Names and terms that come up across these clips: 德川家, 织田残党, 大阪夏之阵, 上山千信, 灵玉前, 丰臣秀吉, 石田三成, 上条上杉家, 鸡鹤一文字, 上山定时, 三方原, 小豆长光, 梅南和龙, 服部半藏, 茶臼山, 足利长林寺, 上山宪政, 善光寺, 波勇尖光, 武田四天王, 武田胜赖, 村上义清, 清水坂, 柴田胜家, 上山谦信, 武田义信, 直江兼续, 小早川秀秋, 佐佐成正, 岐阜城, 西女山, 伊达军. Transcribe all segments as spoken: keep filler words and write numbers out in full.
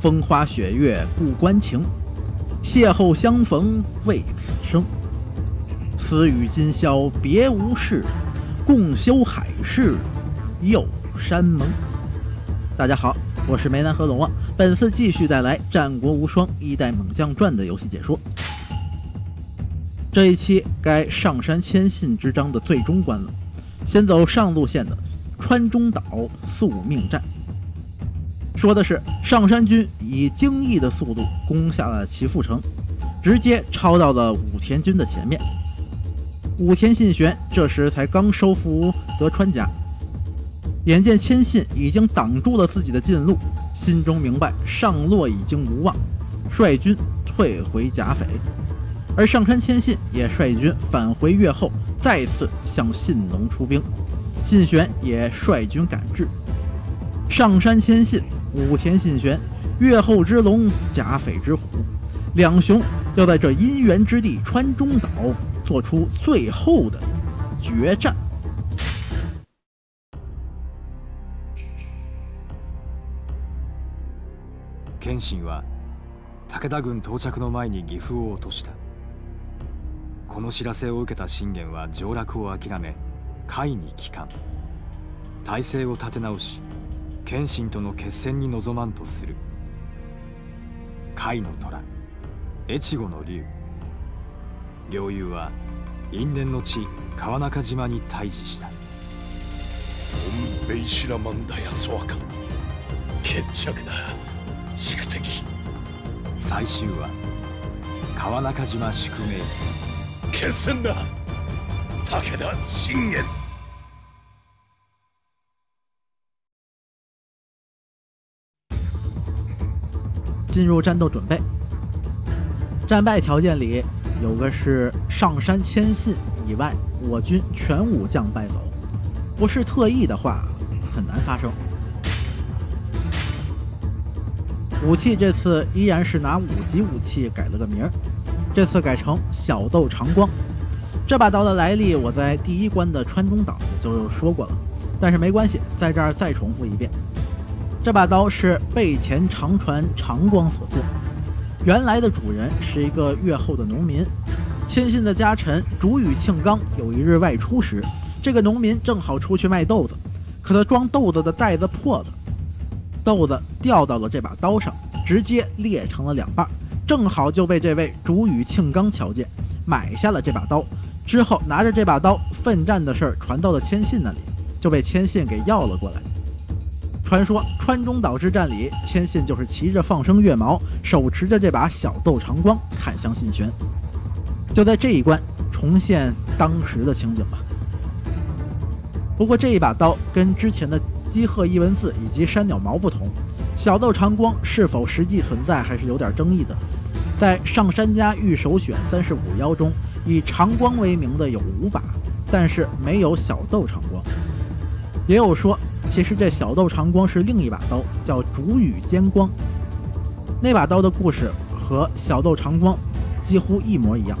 风花雪月不关情，邂逅相逢为此生。此语今宵别无事，共修海誓又山盟。大家好，我是梅南和龙啊，本次继续带来《战国无双一代猛将传》的游戏解说。这一期该上山迁信之章的最终关了，先走上路线的川中岛宿命战。 说的是上山军以惊异的速度攻下了岐阜城，直接超到了武田军的前面。武田信玄这时才刚收复德川家，眼见千信已经挡住了自己的近路，心中明白上洛已经无望，率军退回甲斐。而上山千信也率军返回越后，再次向信浓出兵，信玄也率军赶至。上山千信、 武田信玄、越后之龙、甲斐之虎，两雄要在这姻缘之地川中岛做出最后的决战。謙信は武田軍到着の前に岐阜を落とした。この知らせを受けた信玄は上洛を諦め、甲斐に帰還。体制を立て直し、 謙信との決戦に臨まんとする。甲斐の虎、越後の龍、両雄は因縁の地川中島に対峙した。本兵白万田や曽若、決着だ宿敵。最終は川中島宿命戦。決戦だ武田信玄。 进入战斗准备，战败条件里有个是上山千信以外，我军全武将败走，不是特意的话，很难发生。武器这次依然是拿五级武器改了个名儿，这次改成小豆长光。这把刀的来历我在第一关的川中岛就说过了，但是没关系，在这儿再重复一遍。 这把刀是备前长船长光所做，原来的主人是一个越后的农民。谦信的家臣竹与庆刚有一日外出时，这个农民正好出去卖豆子，可他装豆子的袋子破了，豆子掉到了这把刀上，直接裂成了两半，正好就被这位竹与庆刚瞧见，买下了这把刀。之后拿着这把刀奋战的事儿传到了谦信那里，就被谦信给要了过来。 传说川中岛之战里，谦信就是骑着放生月矛，手持着这把小豆长光砍向信玄。就在这一关，重现当时的情景吧。不过这一把刀跟之前的鸡鹤一文字以及山鸟矛不同，小豆长光是否实际存在还是有点争议的。在上杉家御手选三十五妖中，以长光为名的有五把，但是没有小豆长光。也有说。 其实这小豆长光是另一把刀，叫竹羽尖光。那把刀的故事和小豆长光几乎一模一样，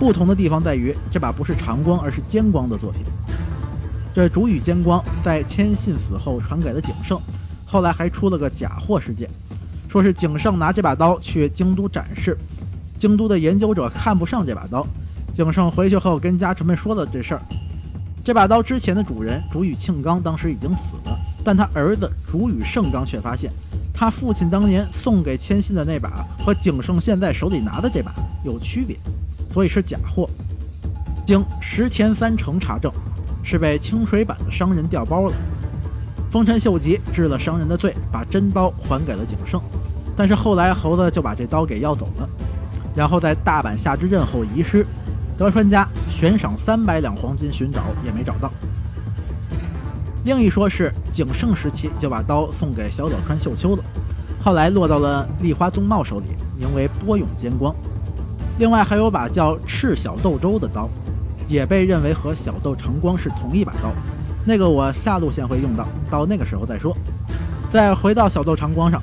不同的地方在于这把不是长光，而是尖光的作品。这竹羽尖光在谦信死后传给了景胜，后来还出了个假货事件，说是景胜拿这把刀去京都展示，京都的研究者看不上这把刀，景胜回去后跟家臣们说了这事儿。 这把刀之前的主人竹羽庆刚当时已经死了，但他儿子竹羽盛刚却发现，他父亲当年送给谦信的那把和景胜现在手里拿的这把有区别，所以是假货。经石田三成查证，是被清水坂的商人调包了。丰臣秀吉治了商人的罪，把真刀还给了景胜，但是后来猴子就把这刀给要走了，然后在大阪夏之阵后遗失。 德川家悬赏三百两黄金寻找也没找到。另一说是景胜时期就把刀送给小早川秀秋了，后来落到了立花宗茂手里，名为波勇尖光。另外还有把叫赤小豆洲的刀，也被认为和小豆长光是同一把刀。那个我下路线会用到，到那个时候再说。再回到小豆长光上，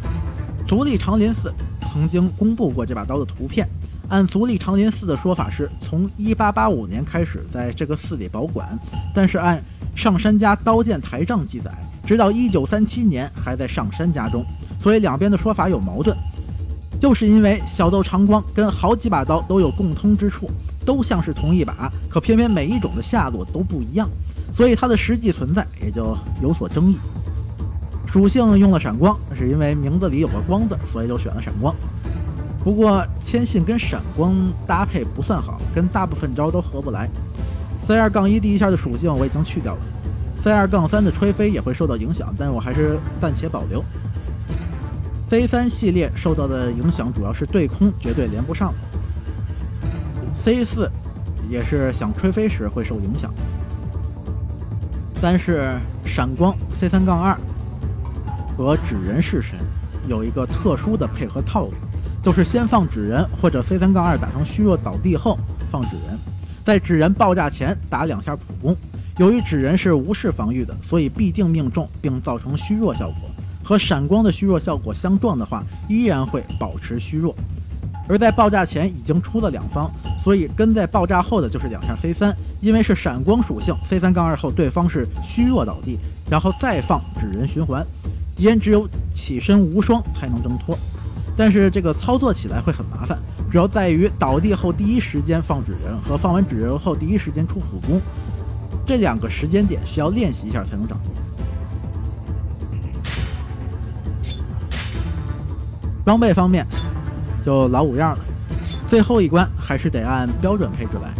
足利长林寺曾经公布过这把刀的图片。 按足利长林寺的说法是从一八八五年开始在这个寺里保管，但是按上杉家刀剑台账记载，直到一九三七年还在上杉家中，所以两边的说法有矛盾。就是因为小豆长光跟好几把刀都有共通之处，都像是同一把，可偏偏每一种的下落都不一样，所以它的实际存在也就有所争议。属性用了闪光，是因为名字里有个光字，所以就选了闪光。不过千信跟闪光搭配不算好，跟大部分招都合不来。C 二 一 第一下的属性我已经去掉了， C 二 三 的吹飞也会受到影响，但我还是暂且保留。C 三 系列受到的影响主要是对空绝对连不上了， C 四 也是想吹飞时会受影响，但是闪光 C 三 二 和纸人式神有一个特殊的配合套路，就是先放纸人或者 C 三 二 打成虚弱倒地后放纸人，在纸人爆炸前打两下普攻。由于纸人是无视防御的，所以必定命中并造成虚弱效果，和闪光的虚弱效果相撞的话，依然会保持虚弱。而在爆炸前已经出了两方，所以跟在爆炸后的就是两下 C 三， 因为是闪光属性 C 三 二 后对方是虚弱倒地，然后再放纸人循环，敌人只有起身无双才能挣脱。但是这个操作起来会很麻烦，主要在于倒地后第一时间放纸人和放完纸人后第一时间出普攻，这两个时间点需要练习一下才能掌握。装备方面就老五样了，最后一关还是得按标准配置来。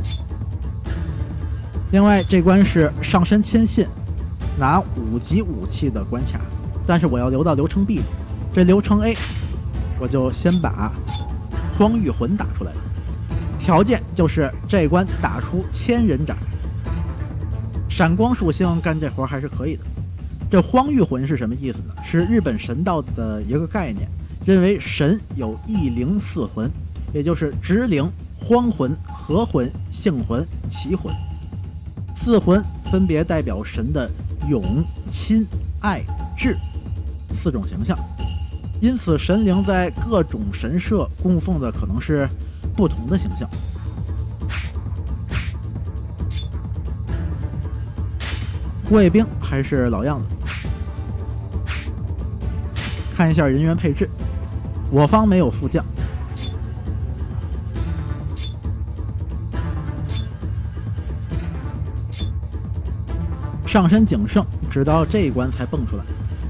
另外这关是上山千信拿五级武器的关卡，但是我要留到流程 B， 这流程 A 我就先把光御魂打出来了，条件就是这关打出千人斩。闪光属性干这活还是可以的。这荒御魂是什么意思呢？是日本神道的一个概念，认为神有一灵四魂，也就是直灵、荒魂、合魂、性魂、奇魂。四魂分别代表神的勇、亲、爱、智四种形象，因此神灵在各种神社供奉的可能是不同的形象。护卫兵还是老样子，看一下人员配置。我方没有副将，上山景胜直到这一关才蹦出来。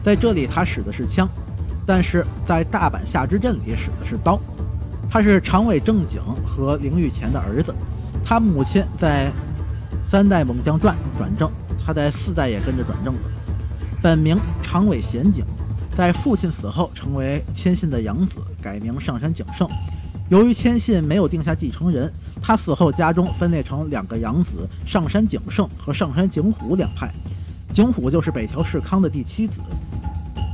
在这里他使的是枪，但是在大阪夏之阵里使的是刀。他是长尾正景和灵玉前的儿子，他母亲在三代猛将传转正，他在四代也跟着转正了。本名长尾贤景，在父亲死后成为千信的养子，改名上山景胜。由于千信没有定下继承人，他死后家中分裂成两个养子上山景胜和上山景虎两派。景虎就是北条氏康的第七子，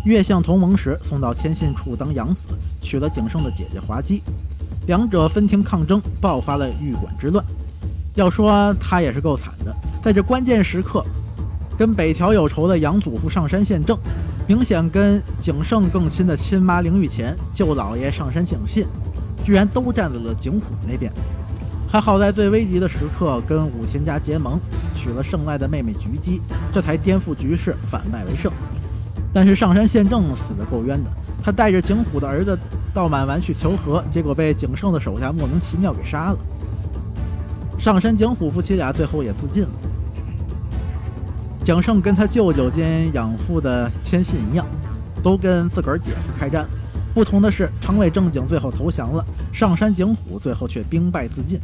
月相同盟时送到千信处当养子，娶了景胜的姐姐华姬。两者分庭抗争，爆发了御馆之乱。要说他也是够惨的，在这关键时刻，跟北条有仇的养祖父上山宪政，明显跟景胜更亲的亲妈灵玉前、舅老爷上山景信，居然都站在了景虎那边。还好在最危急的时刻跟武田家结盟，娶了胜赖的妹妹菊姬，这才颠覆局势，反败为胜。但是上山宪政死得够冤的，他带着景虎的儿子到满丸去求和，结果被景胜的手下莫名其妙给杀了。上山景虎夫妻俩最后也自尽了。景胜跟他舅舅兼养父的千信一样，都跟自个儿姐夫开战。不同的是，长尾正景最后投降了，上山景虎最后却兵败自尽。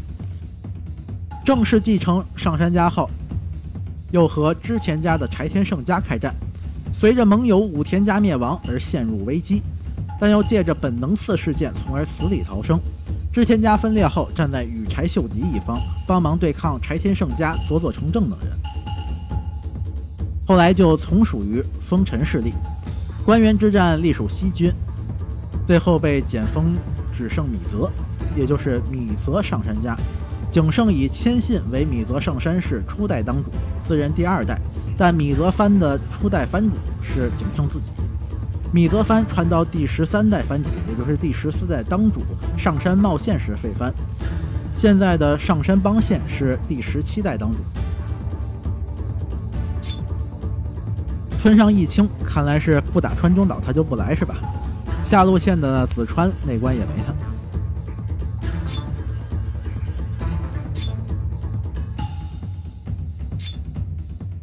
正式继承上山家后，又和之前家的柴田胜家开战。随着盟友武田家灭亡而陷入危机，但又借着本能寺事件从而死里逃生。之前家分裂后，站在羽柴秀吉一方，帮忙对抗柴田胜家、佐佐成正等人。后来就从属于丰臣势力，关原之战隶属西军，最后被减封，只剩米泽，也就是米泽上山家。景胜以千信为米泽上山氏初代当主，自任第二代，但米泽藩的初代藩主是景胜自己。米泽藩传到第十三代藩主，也就是第十四代当主上山茂宪时废藩，现在的上山邦宪是第十七代当主。村上义清看来是不打川中岛他就不来是吧？下路线的紫川那关也没他。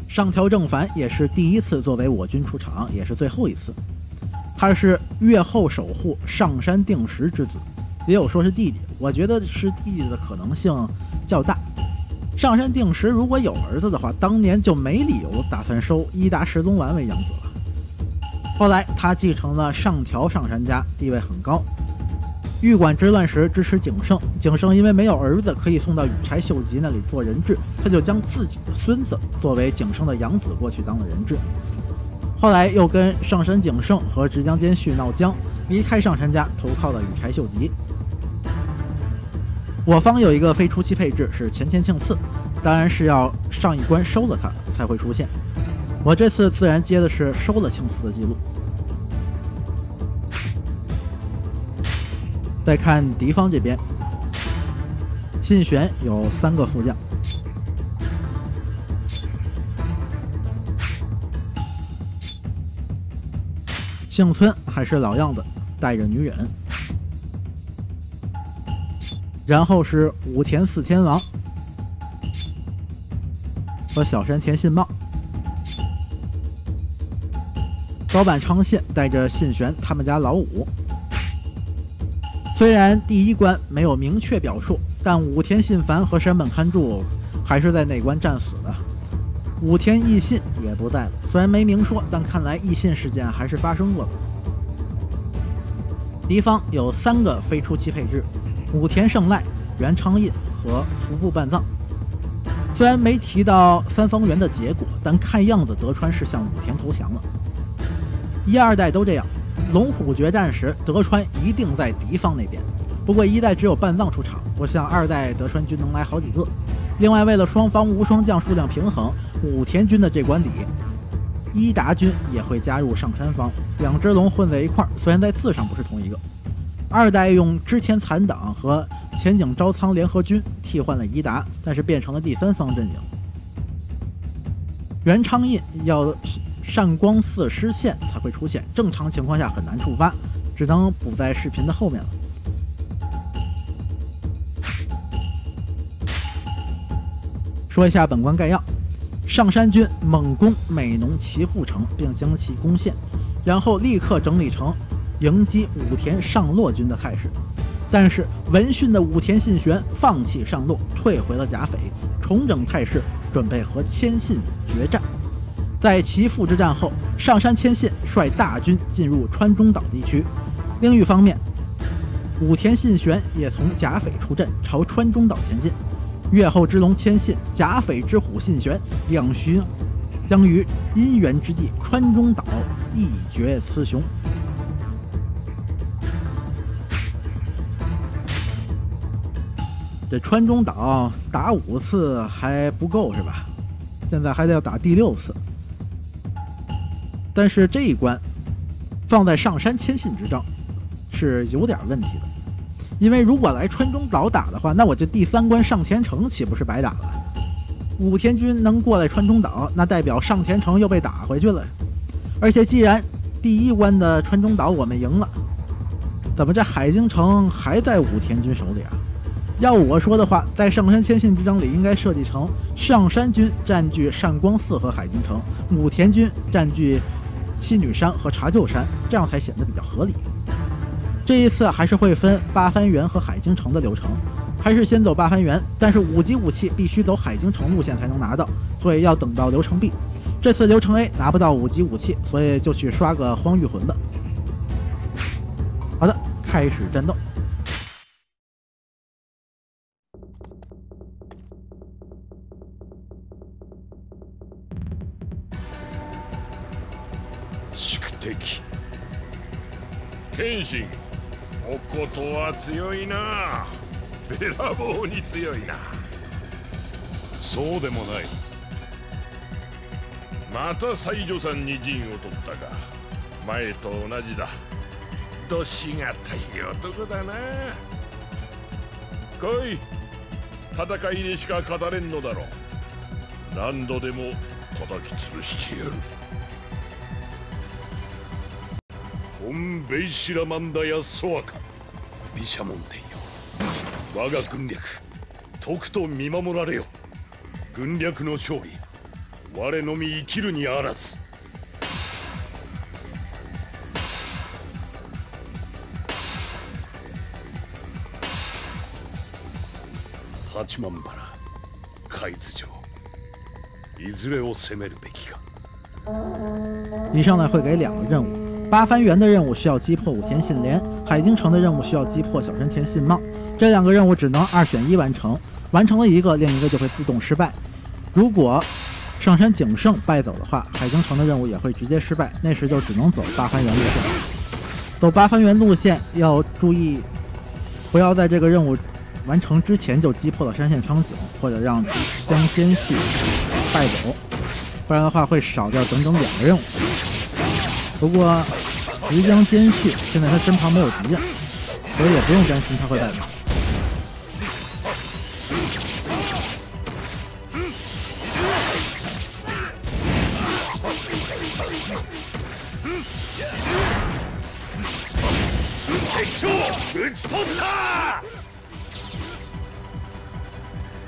上条正凡也是第一次作为我军出场，也是最后一次。他是越后守护上山定时之子，也有说是弟弟，我觉得是弟弟的可能性较大。上山定时如果有儿子的话，当年就没理由打算收伊达十宗丸为养子了。后来他继承了上条上杉家，地位很高。玉馆之乱时支持景胜，景胜因为没有儿子可以送到羽柴秀吉那里做人质，他就将自己的孙子作为景胜的养子过去当了人质。后来又跟上杉景胜和直江兼续闹僵，离开上杉家投靠了羽柴秀吉。我方有一个非初期配置是前前庆次，当然是要上一关收了他才会出现。我这次自然接的是收了庆次的记录。 再看敌方这边，信玄有三个副将，幸村还是老样子，带着女忍，然后是武田四天王和小山田信茂，高坂昌信带着信玄他们家老五。 虽然第一关没有明确表述，但武田信繁和山本勘助还是在那关战死的。武田义信也不在了，虽然没明说，但看来义信事件还是发生过的。敌方有三个非初期配置：武田胜赖、原昌印和服部半藏。虽然没提到三方原的结果，但看样子德川是向武田投降了。一二代都这样。 龙虎决战时，德川一定在敌方那边。不过一代只有半藏出场，不像二代德川军能来好几个。另外，为了双方无双将数量平衡，武田军的这关里，伊达军也会加入上山方，两只龙混在一块儿。虽然在字上不是同一个，二代用织田残党和前井昭仓联合军替换了伊达，但是变成了第三方阵营。原昌印要。 善光寺失陷才会出现，正常情况下很难触发，只能补在视频的后面了。说一下本关概要：上杉军猛攻美浓岐阜城，并将其攻陷，然后立刻整理城，迎击武田上洛军的态势。但是闻讯的武田信玄放弃上洛，退回了甲斐，重整态势，准备和千信决战。 在岐阜之战后，上杉谦信率大军进入川中岛地区。另一方面，武田信玄也从甲斐出阵，朝川中岛前进。越后之龙谦信、甲斐之虎信玄两雄将于因缘之地川中岛一决雌雄。这川中岛打五次还不够是吧？现在还得要打第六次。 但是这一关放在上杉谦信之仗是有点问题的，因为如果来川中岛打的话，那我这第三关上田城岂不是白打了？武田军能过来川中岛，那代表上田城又被打回去了。而且既然第一关的川中岛我们赢了，怎么这海津城还在武田军手里啊？要我说的话，在上杉谦信之仗里应该设计成上杉军占据善光寺和海津城，武田军占据。 西女山和茶臼山，这样才显得比较合理。这一次还是会分八幡原和海津城的流程，还是先走八幡原，但是五级武器必须走海津城路线才能拿到，所以要等到流程 B。这次流程 A 拿不到五级武器，所以就去刷个荒御魂吧。好的，开始战斗。謙信、おことは強いな。べらぼうに強いな。そうでもない。また西条さんに陣を取ったか。前と同じだ。どしがたい男だな。来い。戦いにしか語れんのだろう。何度でも叩き潰してやる。オン・ベイシラマンダやソアカ、毘沙門天よ、我が軍略とくと見守られよ。軍略の勝利、我のみ生きるにあらず。八幡原、海津城、いずれを攻めるべきか。以上呢会给两个任务，八幡原的任务需要击破武田信廉，海津城的任务需要击破小山田信茂。这两个任务只能二选一完成，完成了一个，另一个就会自动失败。如果上杉景胜败走的话，海津城的任务也会直接失败，那时就只能走八幡原路线。走八幡原路线要注意，不要在这个任务完成之前就击破了山县昌景，或者让江兼续败走，不然的话会少掉整整两个任务。不过直江兼续现在他身旁没有敌人，所以也不用担心他会败走。敵将討ち取った！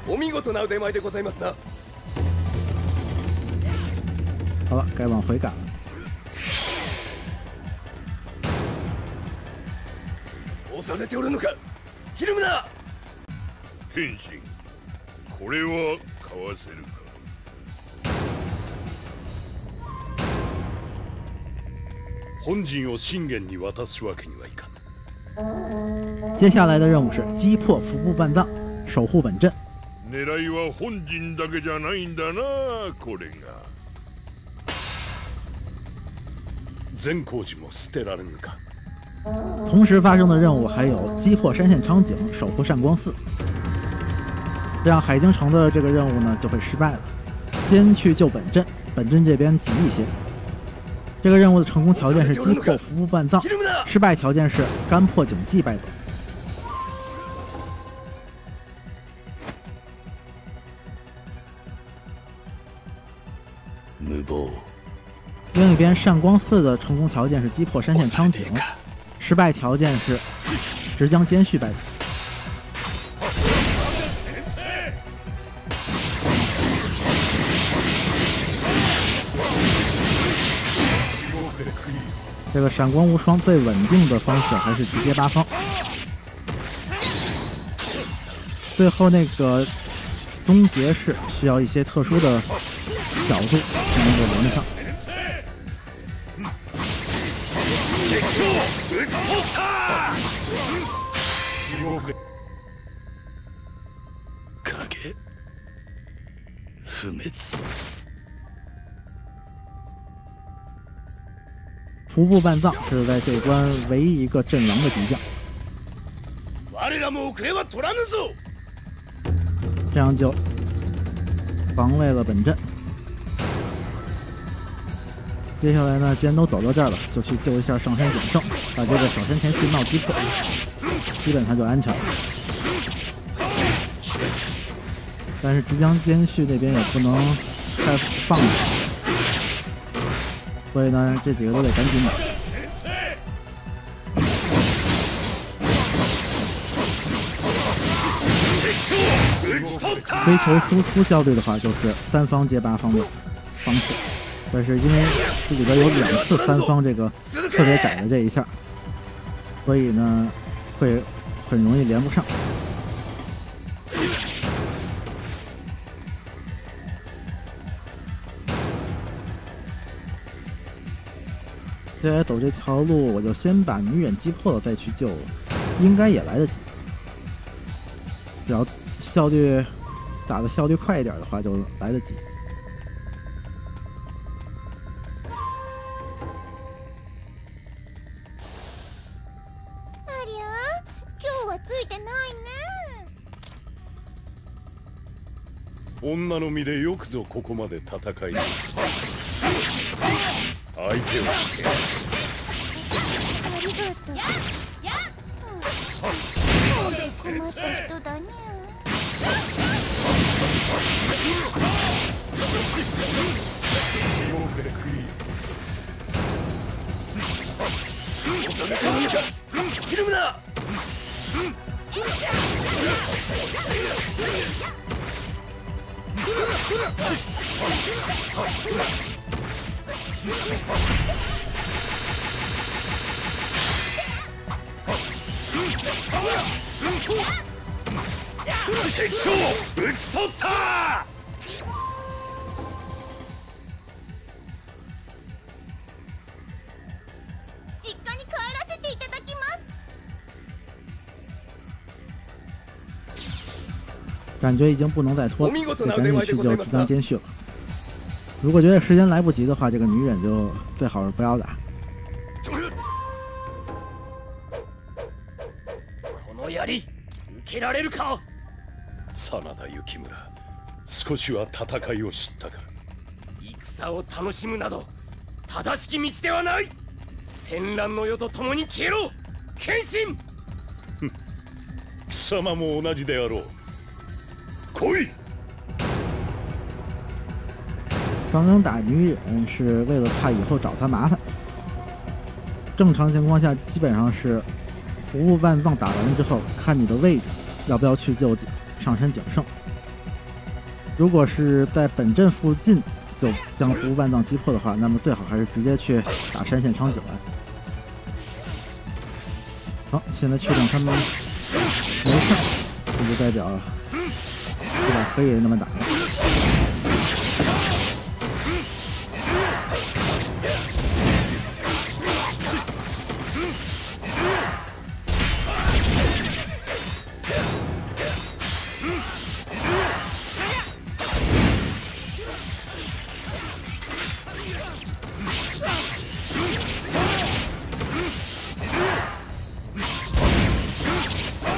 お見事な腕前でございますな。好了，该往回赶了。押されておるのか、ひるむな。謙信、これはかわせるか。本陣を信玄に渡すわけにはいかぬ。接下来的任务是击破服部半藏，守护本阵。狙いは本陣だけじゃないんだな。これが善光寺も捨てられぬか。同时发生的任务还有击破山县昌景，守护善光寺。让海津城的这个任务呢就会失败了。先去救本阵，本阵这边急一些。这个任务的成功条件是击破服部半藏，失败条件是干破景纪败走。另一边，善光寺的成功条件是击破山县昌景，失败条件是直江兼续败走。这个闪光无双最稳定的方式还是直接八方。最后那个终结式需要一些特殊的角度才能够连上。服部半藏是在这关唯一一个阵亡的敌将，这样就防卫了本阵。接下来呢，既然都走到这儿了，就去救一下上杉景胜，把这个小山田信茂击破，基本上就安全了。但是直江兼续那边也不能太放了，所以呢，这几个都得赶紧打。追求输出效率的话，就是三方接八方的方式。但是因为这里边有两次三方这个特别窄的这一下，所以呢会很容易连不上。接下来走这条路，我就先把女忍击破了再去救，应该也来得及。只要效率打的效率快一点的话，就来得及。女の身でよくぞここまで戦いに相手をしてやる。困った人だね。敵将を討ち取った！実家に帰らせていただきます。感觉已经不能再拖了，得赶紧去救提纲监视。如果觉得时间来不及的话，这个女忍就最好是不要打。この槍受けられるか？真田幸村、少しは戦いを知ったから。戦を楽しむなど正しき道ではない。戦乱の世と共に消えろ謙信。貴様も同じであろう。来い。刚刚打女忍是为了怕以后找他麻烦，正常情况下基本上是服务万放打完之后，看你的位置要不要去救济上山景胜。如果是在本镇附近就将服务万藏击破的话，那么最好还是直接去打山县昌久来。好、哦，现在确定他们没事，这就代表这把可以那么打了。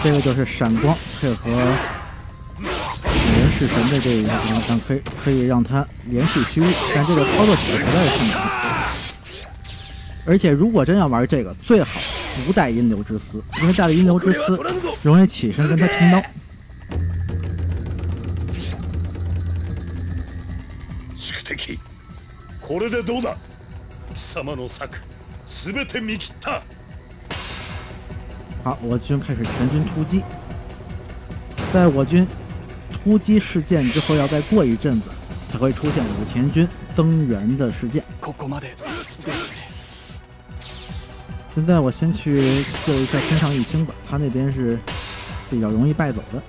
这个就是闪光配合人式神的这一下，但可以可以让它连续虚位，但这个操作起来不太顺畅。而且如果真要玩这个，最好不带阴流之丝，因为带了阴流之丝容易起身跟他拼刀。宿敵、これでどうだ？貴様の策、すべて見切った。好，我军开始全军突击。在我军突击事件之后，要再过一阵子才会出现武田军增援的事件。现在我先去救一下村上义清吧，他那边是比较容易败走的。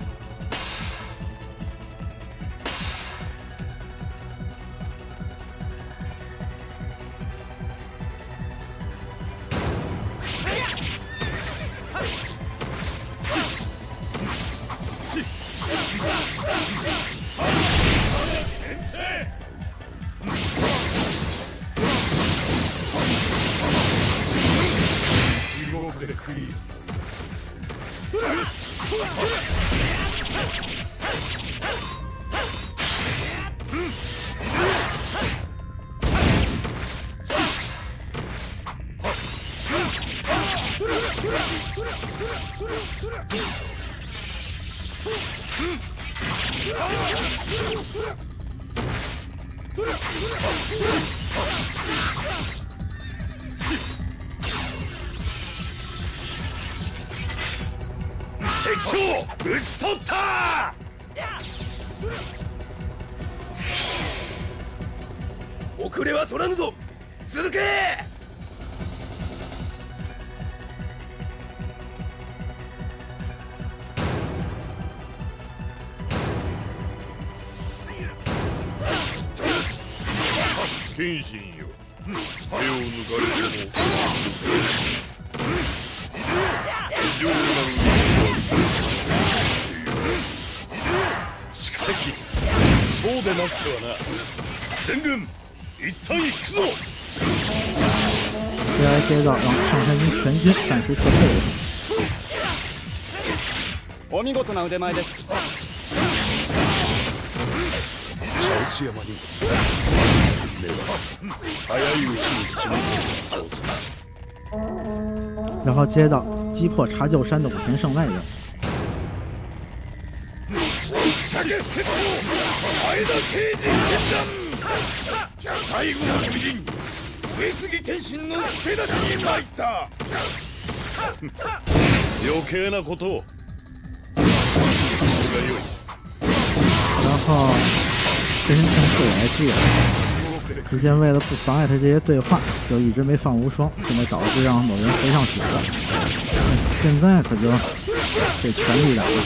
遅れは取らぬぞ。続け。謙信よ、手を抜かれても異常なる。宿敵、そうでなくてはな。全軍一旦引くぞ！接下来接到让上山军全军暂时撤退为止。お見事な腕前です。茶臼山に目は早いうちに沈没。然后接到击破茶臼山的武田胜赖任。最後の巨人、上杉謙信の手立ちに参った。余計なことを。然后这身枪对我来说有用，之前为了不妨碍他这些对话，就一直没放无双，这么导致让某人飞上血了。现在可就得全力打了。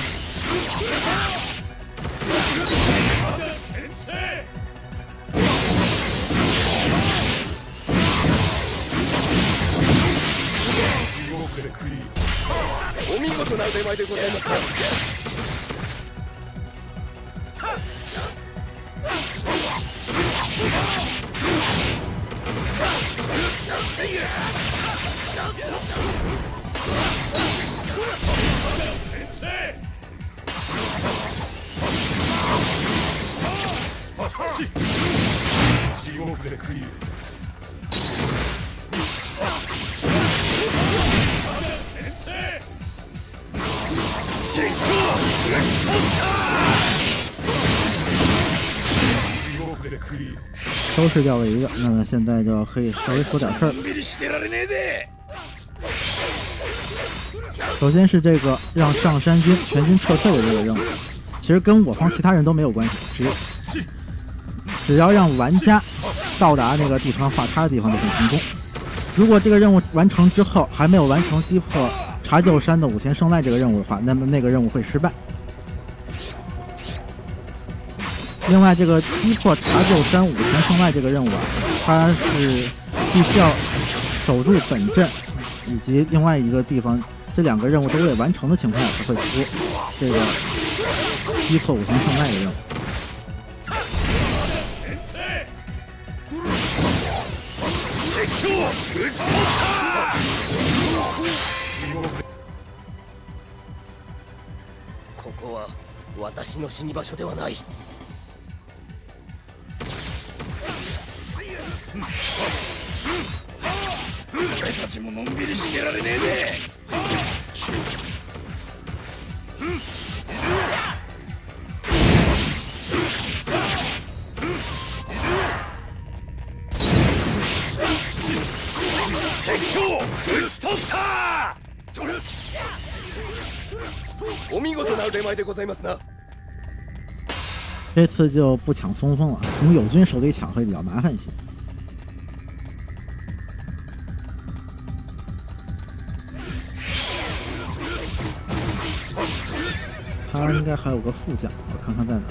お見事な腕前でございます。 收拾掉了一个，那么现在就可以稍微说点事儿。 首先是这个让上山军全军撤退的这个任务，其实跟我方其他人都没有关系，只只要让玩家到达那个地方画叉的地方就很成功。如果这个任务完成之后还没有完成击破茶臼山的武田胜赖这个任务的话，那么那个任务会失败。另外，这个击破茶臼山武田胜赖这个任务啊，它是必须要守住本镇以及另外一个地方。 这两个任务都未完成的情况下，才会出这个击破武田胜赖的任务。ここは私の死に場所ではない。俺たちものんびりしてられねえぜ。 お見事な腕前でございますな。这次就不抢松风了，从友军手里抢会比较麻烦一些。 他应该还有个副将，我看看在哪。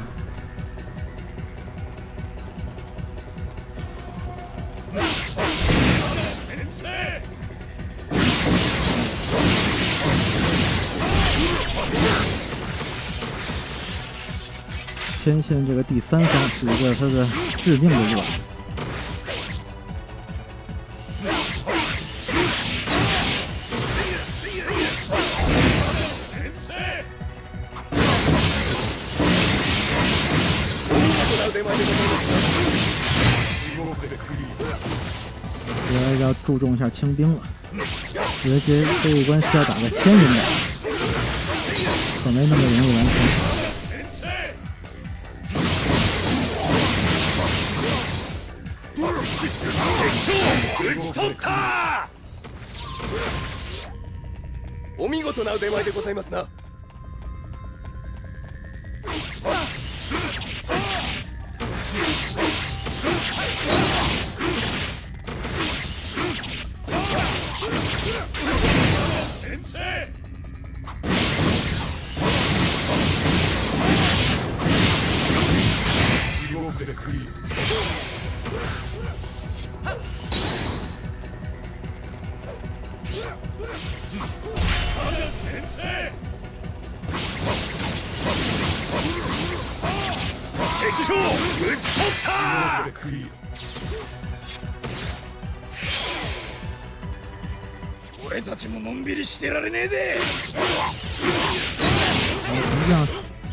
天线这个第三方是一个他的致命的弱点。 我要注重一下清兵了，觉得这这一关需要打个先人点，可没那么容易完成。 お見事な腕前でございますな。 俺たちものんびりしてられねえぜ。我们这样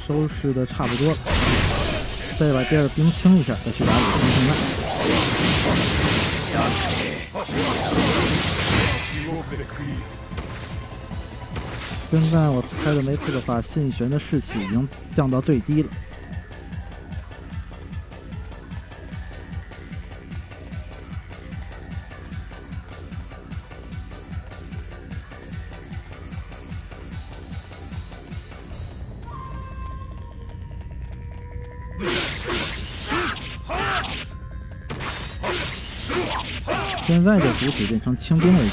收拾的差不多了，再把第二兵清一下，再去打五兵胜赖。现在我开的没错的话，信玄的士气已经降到最低了。现在的主体变成清兵为主。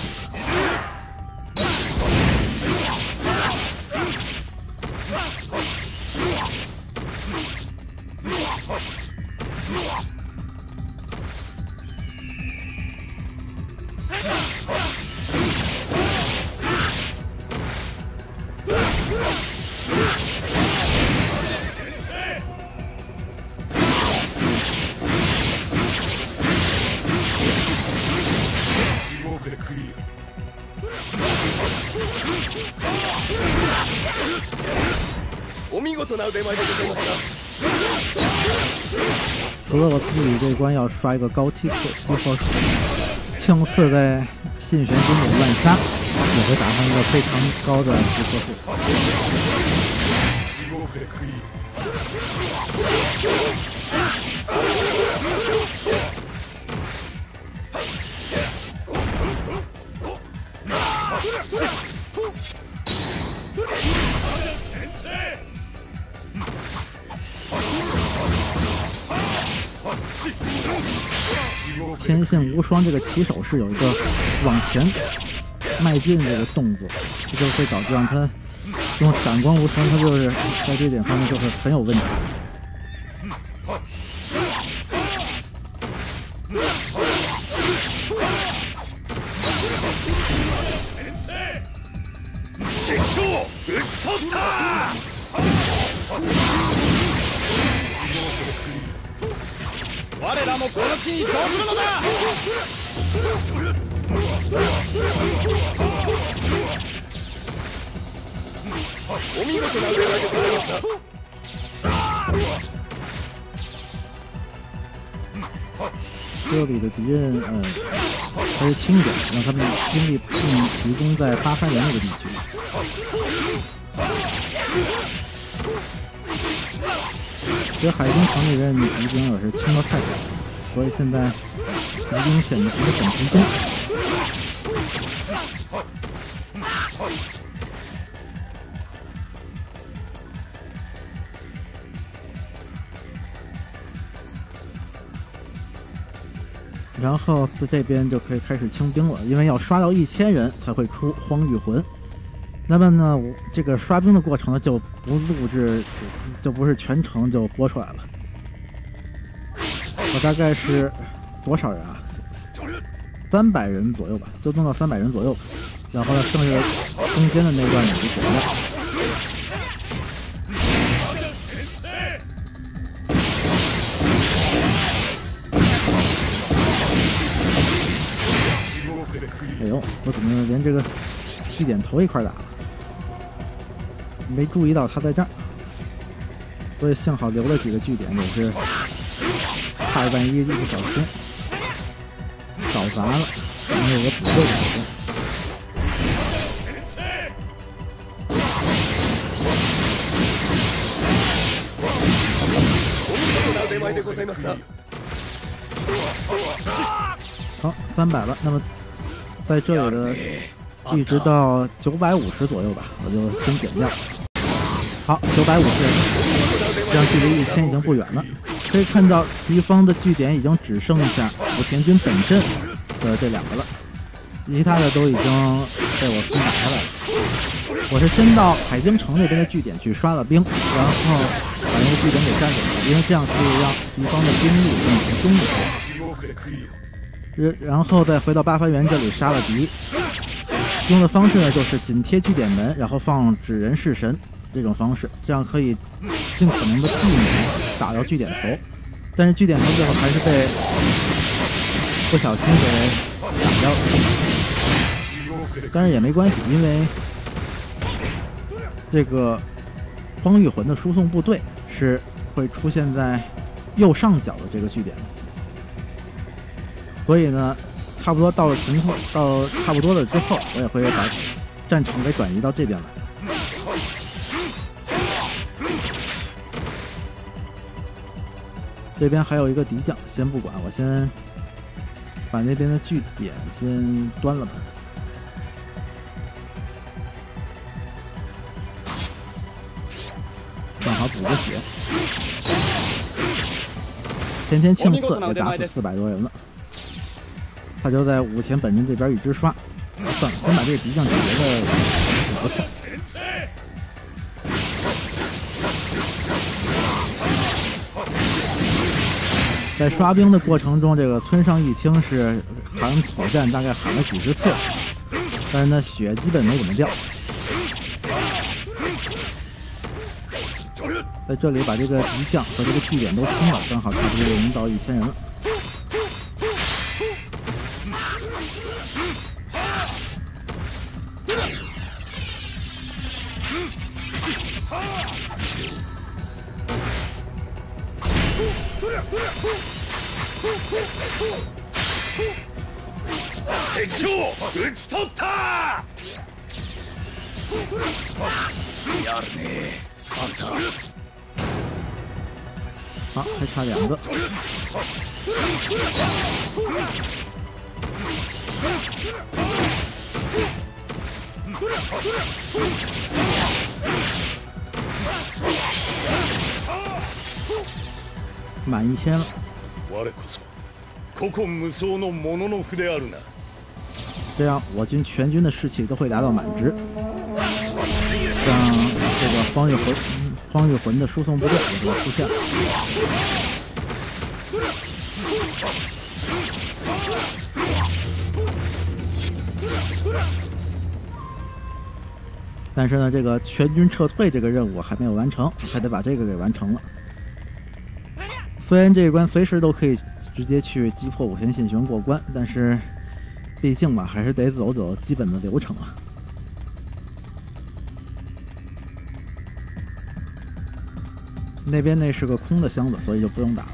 除了我自己这关要刷一个高气克，最后青刺在信神之母乱杀，也会打上一个非常高的集合数。 天性无双这个起手是有一个往前迈进这个动作，这就会导致让他用闪光无双，他就是在这点方面就是很有问题。 这里的敌人，呃，还是轻点，让他们精力更集中在八幡岩那个地区。这海军城里面敌兵也是轻的太少，所以现在敌兵显得不是很集中。然后自这边就可以开始清兵了，因为要刷到一千人才会出荒御魂。那么呢，我这个刷兵的过程呢就不录制，就不是全程就播出来了。我大概是多少人啊？三百人左右吧，就弄到三百人左右。然后呢，剩下中间的那段也就结了。 哎呦，我怎么连这个地点头一块打了？没注意到他在这儿，所以幸好留了几个据点，也是怕万一一不小心搞砸了，没有个补救点。 好，三百了，那么。 在这里的一直到九百五十左右吧，我就先减掉。好，九百五十，这样距离一千已经不远了。可以看到敌方的据点已经只剩下武田军本阵的这两个了，其他的都已经被我分打下来了。我是先到海京城那边的据点去刷了兵，然后把那个据点给占领了，因为这样可以让敌方的兵力更集中一些。 然后再回到八幡园这里杀了敌，用的方式呢就是紧贴据点门，然后放纸人弑神这种方式，这样可以尽可能的避免打到据点头。但是据点头最后还是被不小心给打掉了，但是也没关系，因为这个荒御魂的输送部队是会出现在右上角的这个据点。 所以呢，差不多到了情况，到差不多了之后，我也会把战场给转移到这边来。这边还有一个敌将，先不管，我先把那边的据点先端了吧。正好补个血。前天庆次也打死四百多人了。他就在武田本人这边一直刷，算了，先把这个敌将解决了再说。在刷兵的过程中，这个村上一清是喊挑战，大概喊了几十次，但是呢血基本没怎么掉。 在这里把这个敌将和这个据点都清了，正好差不多已经到一千人了。啊，还差两个。满一千了。这样我军全军的士气都会达到满值。像这个方日魂。 方日魂的输送部队也就出现了。但是呢，这个全军撤退这个任务还没有完成，还得把这个给完成了。虽然这一关随时都可以直接去击破武田信玄过关，但是毕竟嘛，还是得走走基本的流程啊。 那边那是个空的箱子，所以就不用打了。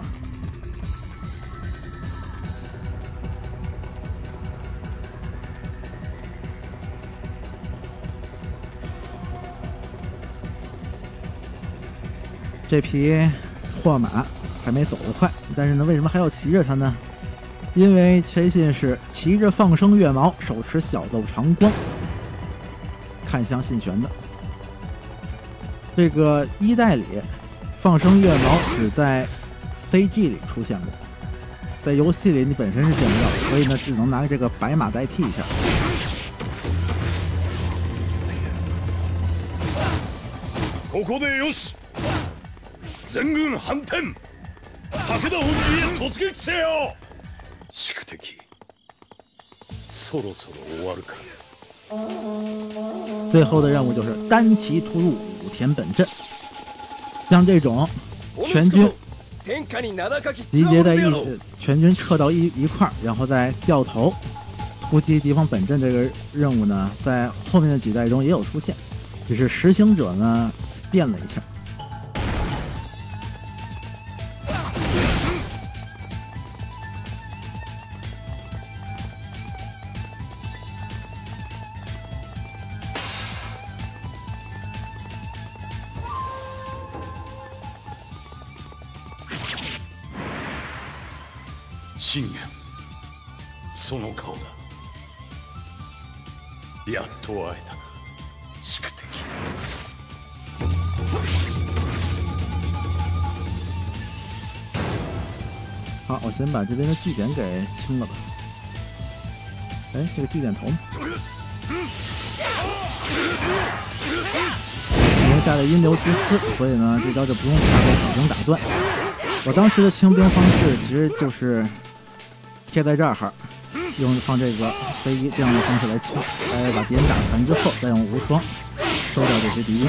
这匹霍马还没走得快，但是呢，为什么还要骑着它呢？因为前信是骑着放生月矛，手持小豆长光，看向信玄的。这个一代里。 放生月矛只在 C G 里出现过，在游戏里你本身是见不到，所以呢只能拿这个白马代替一下。ここでよし。全軍反転。武田本陣へ突撃せよ。宿敵。そろそろ終わるか。最后的任务就是单骑突入武田本阵。 像这种全军集结在一，全军撤到一一块儿，然后再掉头突击敌方本阵这个任务呢，在后面的几代中也有出现，只是实行者呢变了一下。信玄、その顔だ。やっと会えたな、宿敵。好，我先把这边的据点给清了吧。哎，这个据点头呢？因为带了阴流之思，所以呢，这招就不用下手已经打断。我当时的清兵方式其实就是。 贴在这儿，用放这个飞一这样的方式来清，来把敌人打残之后，再用无双收掉这些敌兵。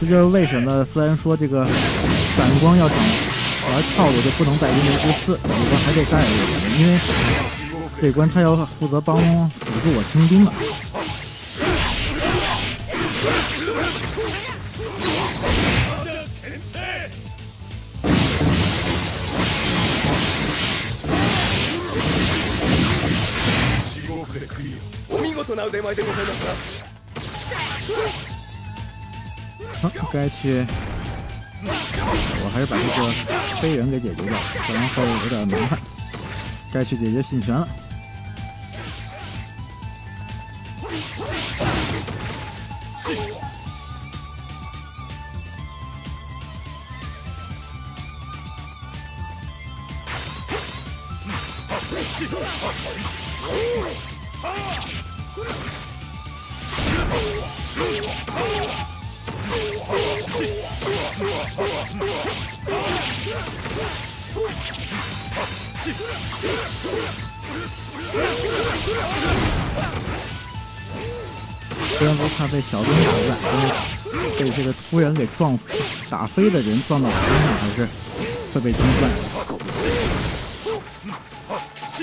这就是为什么虽然说这个散光要想玩套路就不能带阴流之思，有关还得带一点，因为这关他要负责帮辅助我清兵嘛。 好、啊，该去。我还是把这个飞人给解决掉，不然后有点麻烦。该去解决信玄了。虽然罗卡被小灯打在空中，被这个突然给撞打飞的人撞到头上，还是会被冲断。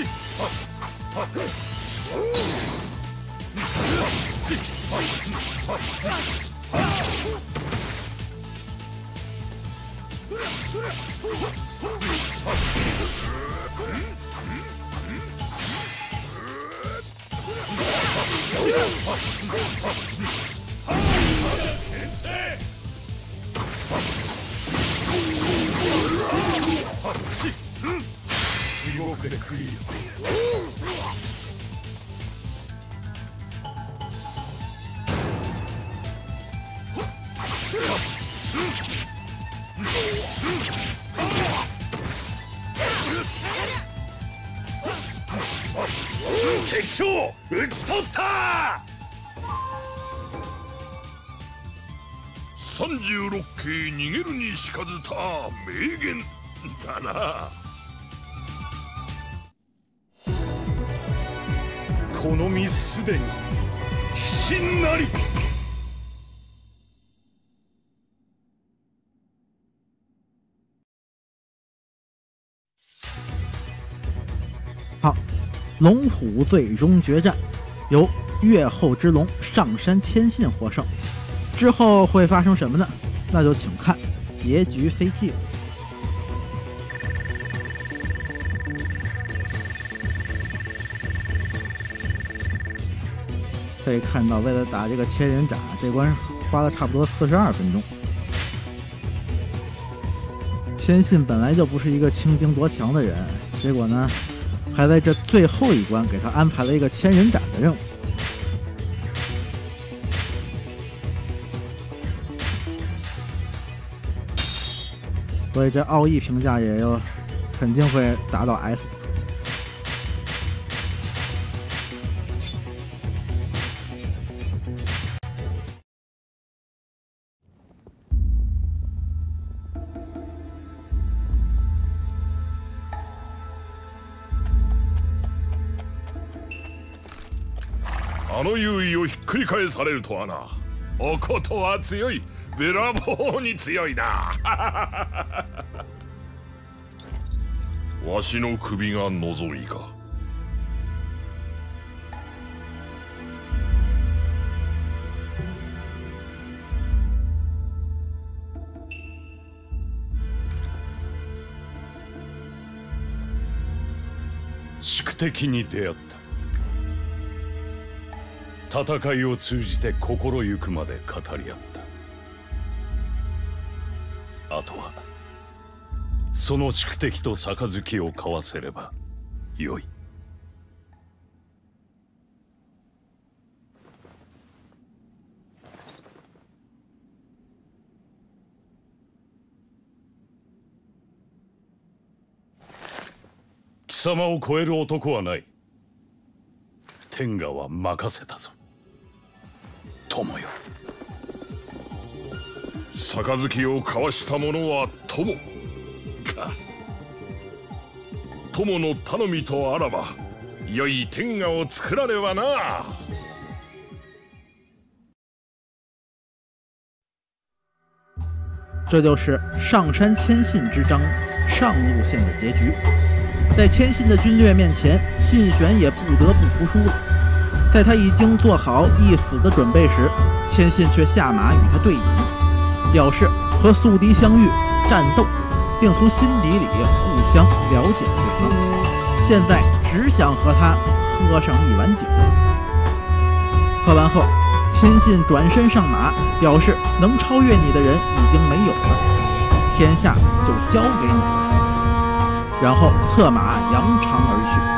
敵将討ち取った。さんじゅうろっ系逃げるにしかずた名言だな。この身すでに騎士なり。好，龙虎最终决战由越后之龙上山千信获胜。之后会发生什么呢？那就请看结局 C T。可以看到，为了打这个千人斩，这关花了差不多四十二分钟。千信本来就不是一个轻兵夺强的人，结果呢，还在这最后一关给他安排了一个千人斩的任务。所以这奥义评价也有肯定会达到 S。あの優位をひっくり返されるとはな。おことは強い。べらぼうに強いな。わしの首が望みか。宿敵に出会った。戦いを通じて心ゆくまで語り合った。あとはその宿敵と杯を交わせればよい。貴様を超える男はない。天下は任せたぞ友よ。杯を交わした者は友か。友の頼みとあらば良い天下を作らねばな。这就是上山千信之章上路线的结局。在千信的军略面前，信玄也不得不服输了。在他已经做好一死的准备时，千信却下马与他对弈，表示和宿敌相遇战斗，并从心底里互相了解对方，现在只想和他喝上一碗酒。喝完后，千信转身上马，表示能超越你的人已经没有了，天下就交给你了，然后策马扬长而去。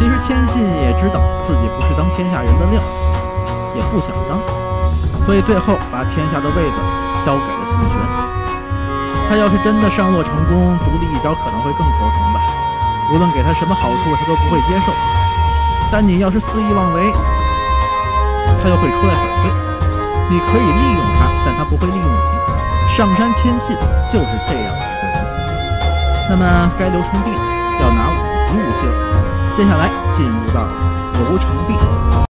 其实千信也知道自己不是当天下人的料，也不想当，所以最后把天下的位子交给了信玄。他要是真的上洛成功，独立一招可能会更头疼吧。无论给他什么好处，他都不会接受。但你要是肆意妄为，他又会出来反对。你可以利用他，但他不会利用你。上山谦信就是这样的一个人。那么该刘成璧要拿五级无限，接下来进入到刘成璧。